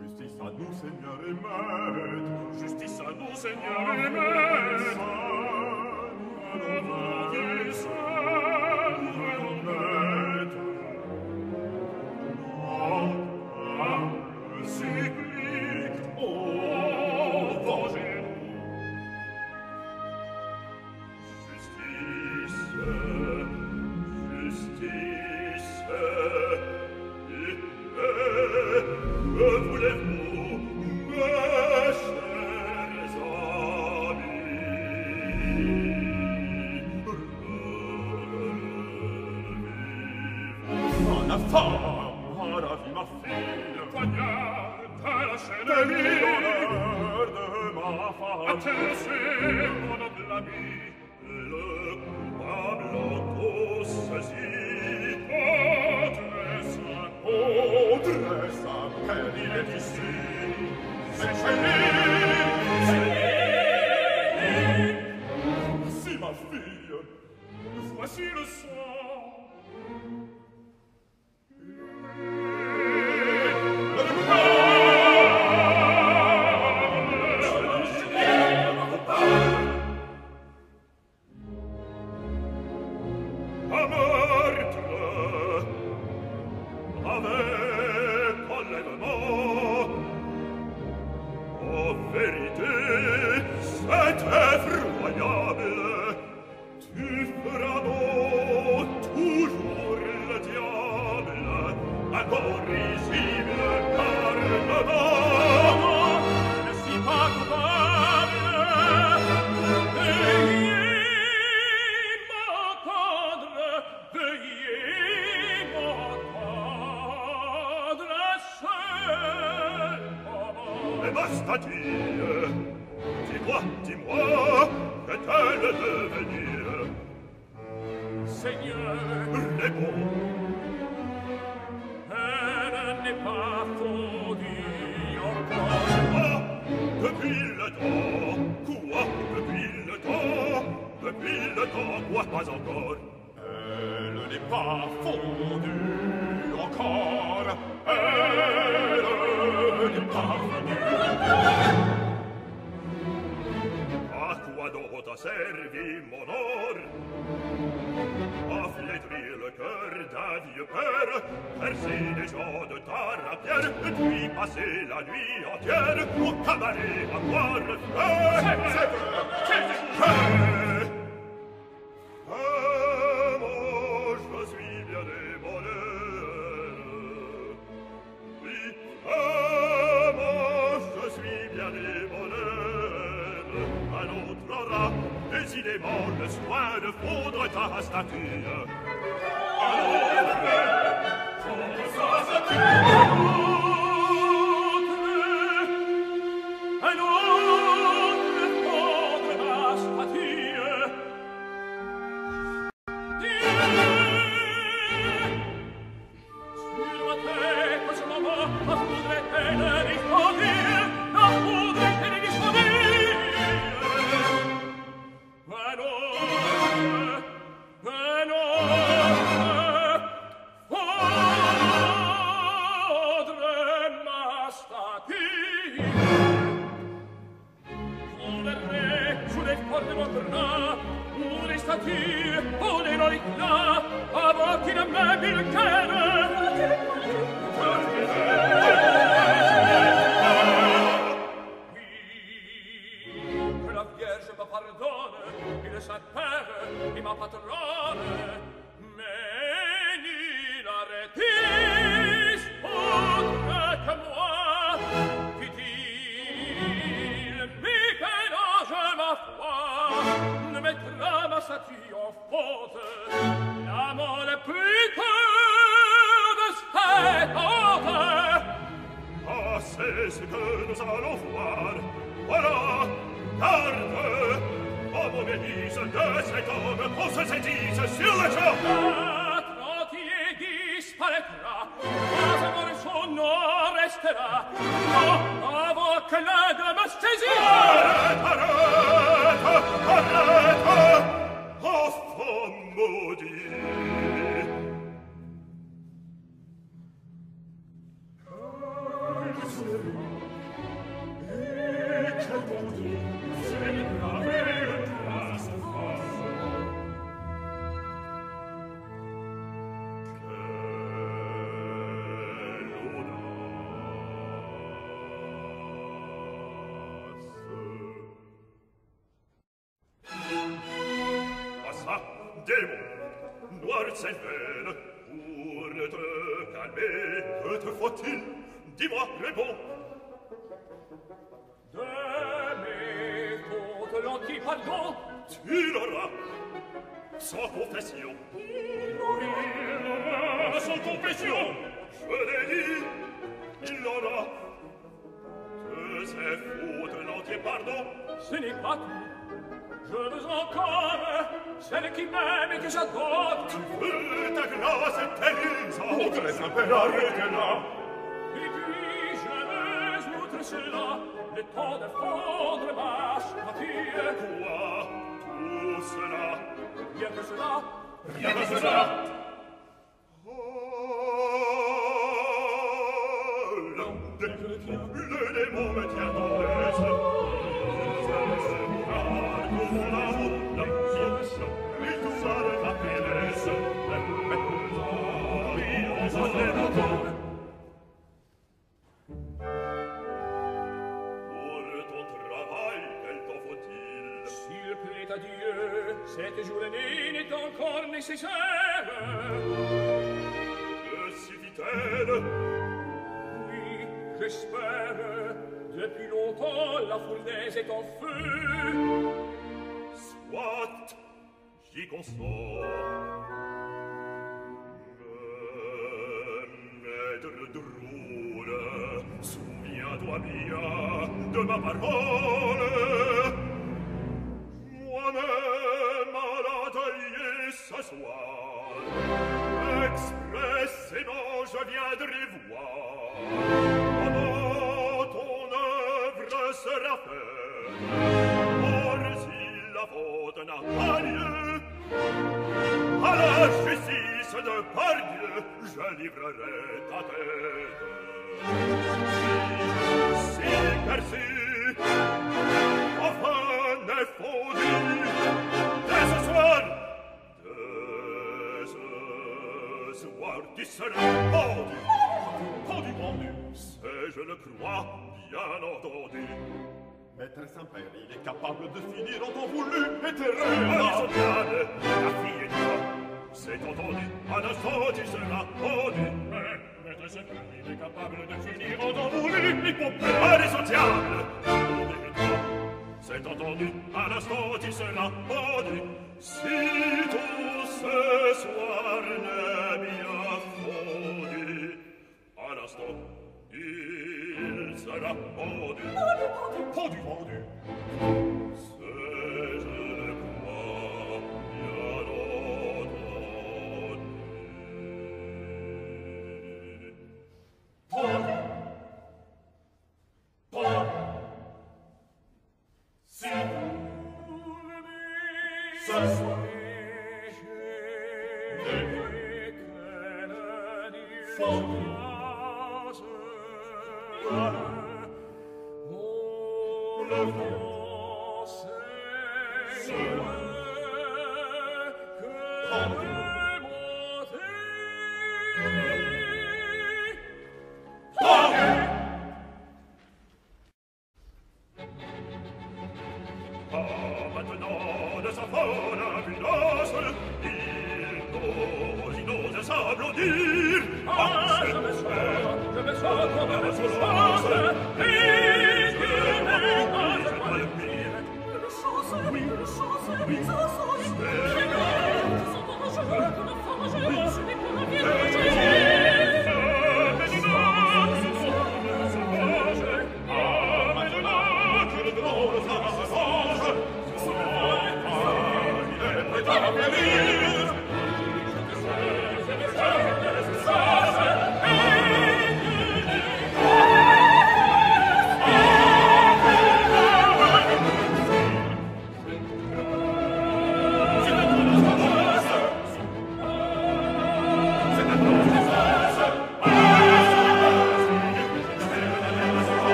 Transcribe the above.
Justice à nous, Seigneur et Maître. Justice à nous, Seigneur et Maître. Love you.